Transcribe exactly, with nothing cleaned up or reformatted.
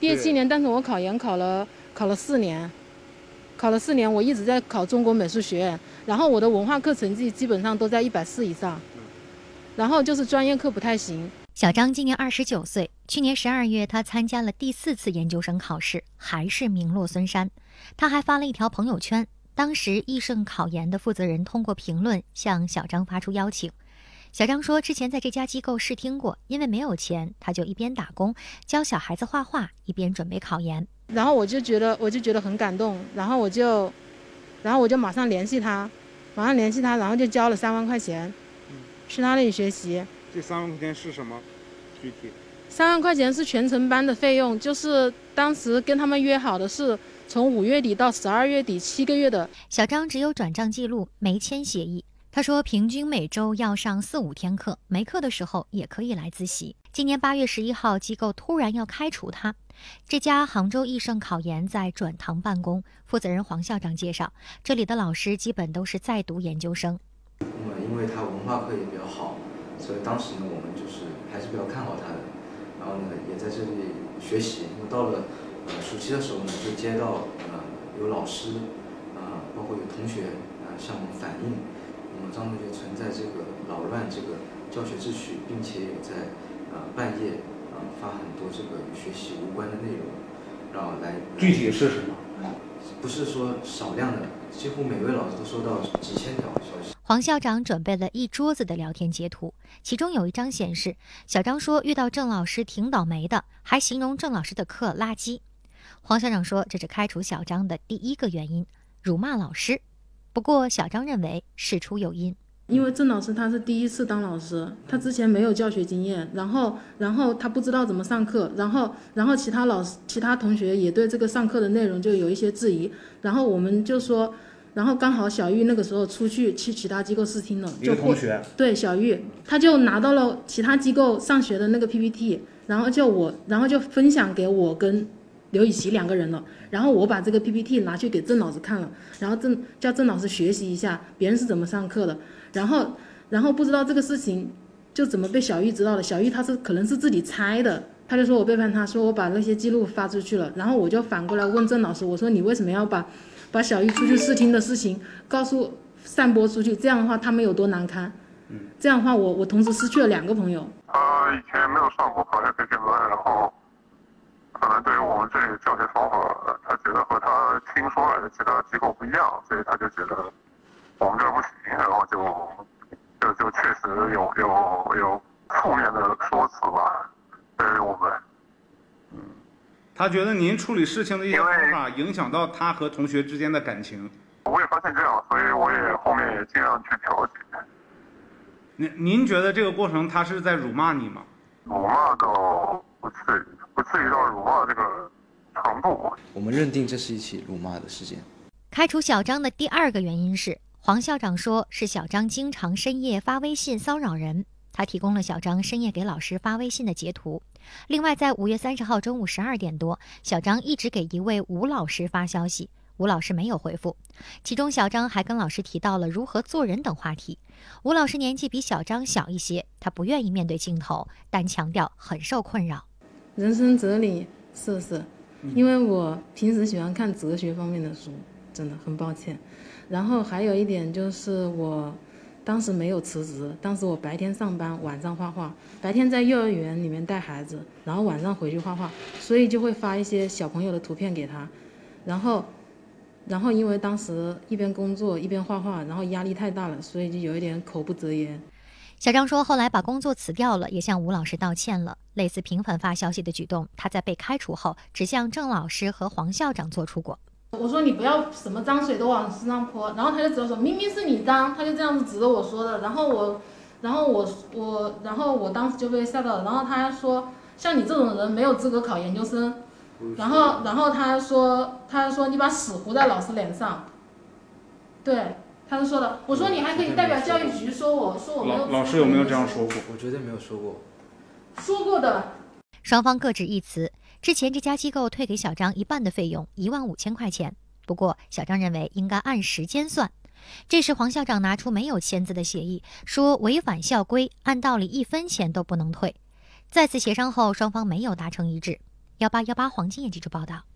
毕业七年，但是我考研考了考了四年，考了四年，我一直在考中国美术学院，然后我的文化课成绩基本上都在一百四以上，然后就是专业课不太行。小张今年二十九岁，去年十二月他参加了第四次研究生考试，还是名落孙山。他还发了一条朋友圈，当时易盛考研的负责人通过评论向小张发出邀请。小张说，之前在这家机构试听过，因为没有钱，他就一边打工教小孩子画画，一边准备考研。然后我就觉得，我就觉得很感动，然后我就，然后我就马上联系他，马上联系他，然后就交了三万块钱，去他那里学习。这三万块钱是什么？具体？三万块钱是全程班的费用，就是当时跟他们约好的是从五月底到十二月底七个月的。小张只有转账记录，没签协议。他说，平均每周要上四五天课，没课的时候也可以来自习。今年八月十一号，机构突然要开除他。这家杭州易盛考研在转塘办公，负责人黄校长介绍，这里的老师基本都是在读研究生。因为因为他文化课也比较好，所以当时呢，我们就是还是比较看好他的。然后呢，也在这里学习。到了呃暑期的时候呢，就接到呃有老师啊、呃，包括有同学啊、呃、向我们反映。我们张同学存在这个扰乱这个教学秩序，并且有在呃半夜啊、呃、发很多这个与学习无关的内容，然后来具体是什么？不是说少量的，几乎每位老师都收到几千条消息。黄校长准备了一桌子的聊天截图，其中有一张显示小张说遇到郑老师挺倒霉的，还形容郑老师的课垃圾。黄校长说这是开除小张的第一个原因，辱骂老师。不过，小张认为事出有因，因为郑老师他是第一次当老师，他之前没有教学经验，然后，然后他不知道怎么上课，然后，然后其他老师、其他同学也对这个上课的内容就有一些质疑，然后我们就说，然后刚好小玉那个时候出去去其他机构试听了，就同学对小玉，他就拿到了其他机构上学的那个 P P T， 然后就我，然后就分享给我跟刘雨琦两个人了，然后我把这个 P P T 拿去给郑老师看了，然后郑叫郑老师学习一下别人是怎么上课的，然后然后不知道这个事情就怎么被小玉知道了，小玉他是可能是自己猜的，他就说我背叛他，说我把那些记录发出去了，然后我就反过来问郑老师，我说你为什么要把把小玉出去试听的事情告诉散播出去，这样的话他们有多难堪，这样的话我我同时失去了两个朋友。他以前没有上过考研培训班，然后可能对于我们这个教学方法，他觉得和他听说来的其他机构不一样，所以他就觉得我们这儿不行，然后就就就确实有有有负面的说辞吧，对于我们。嗯，他觉得您处理事情的一些方法影响到他和同学之间的感情。我也发现这样，所以我也后面也尽量去调节。您您觉得这个过程他是在辱骂你吗？辱骂到不至于。不至于到辱骂这个程度。我们认定这是一起辱骂的事件。开除小张的第二个原因是，黄校长说是小张经常深夜发微信骚扰人，他提供了小张深夜给老师发微信的截图。另外，在五月三十号中午十二点多，小张一直给一位吴老师发消息，吴老师没有回复。其中，小张还跟老师提到了如何做人等话题。吴老师年纪比小张小一些，他不愿意面对镜头，但强调很受困扰。人生哲理是不是？因为我平时喜欢看哲学方面的书，真的很抱歉。然后还有一点就是，我当时没有辞职，当时我白天上班，晚上画画，白天在幼儿园里面带孩子，然后晚上回去画画，所以就会发一些小朋友的图片给他。然后，然后因为当时一边工作一边画画，然后压力太大了，所以就有一点口不择言。小张说，后来把工作辞掉了，也向吴老师道歉了。类似频繁发消息的举动，他在被开除后只向郑老师和黄校长做出过。我说你不要什么脏水都往身上泼，然后他就只有说明明是你脏，他就这样子指着我说的。然后我，然后我我，然后我当时就被吓到了。然后他说，像你这种人没有资格考研究生。然后，然后他说，他说你把屎糊在老师脸上。对。他就说了，我说你还可以代表教育局说我说我没有。老师有没有这样说过？我绝对没有说过。说过的。双方各执一词。之前这家机构退给小张一半的费用，一万五千块钱。不过小张认为应该按时间算。这时黄校长拿出没有签字的协议，说违反校规，按道理一分钱都不能退。再次协商后，双方没有达成一致。幺八幺八黄金眼记者报道。